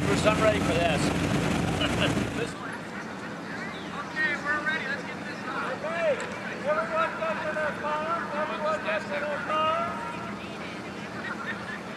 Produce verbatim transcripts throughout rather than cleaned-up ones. Okay, Bruce, I'm ready for this. This okay, we're ready. Let's get this on. Okay, everyone gets in their column. Everyone gets in their column.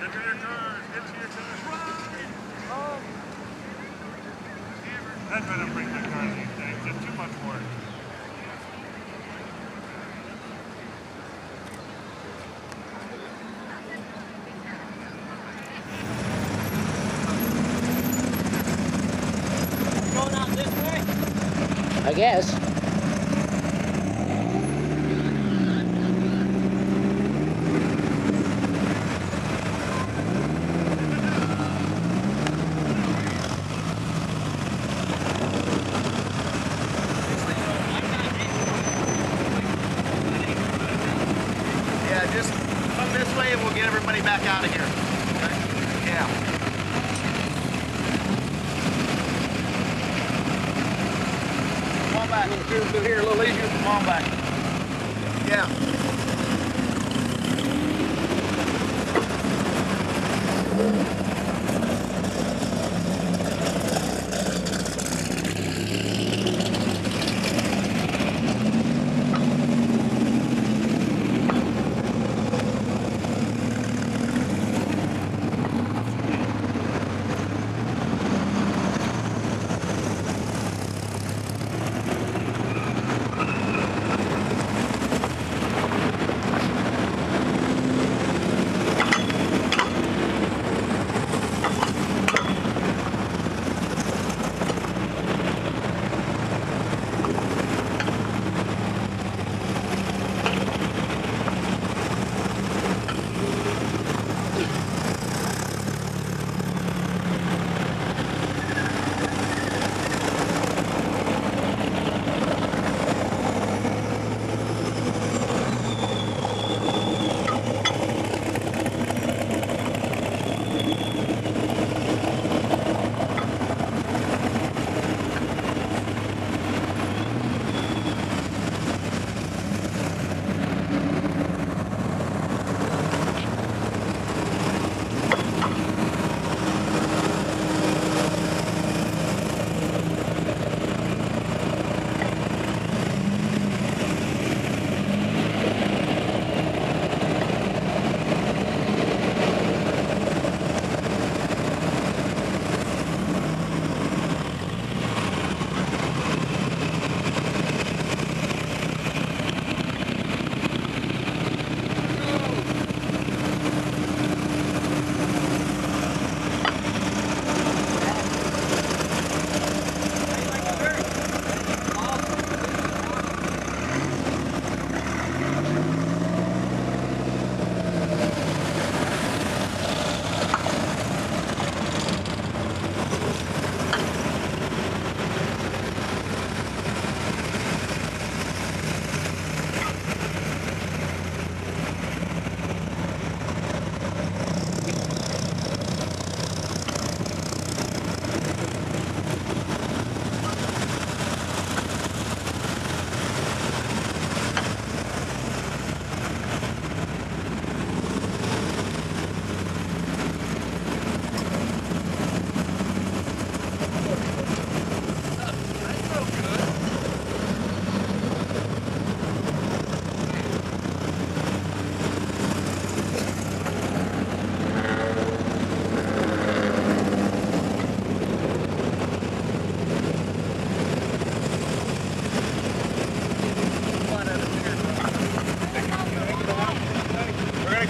Into your turn. Into your turn. Oh. I'd better bring the car these days. It's too much work. I guess. Yeah, just come this way and we'll get everybody back out of here. Okay? Yeah. Back. Through here, a little easier from on back. Yeah.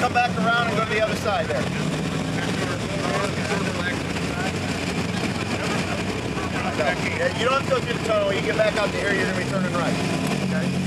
Come back around and go to the other side there. Yeah, you don't have to go through the tunnel. You get back out the area, you're going to be turning right. Okay?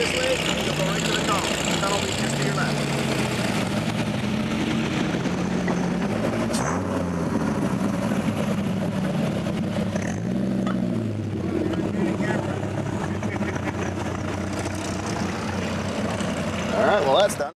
this way, and you'll go right to the cone. The tunnel will be just to your left. All right, well, that's done.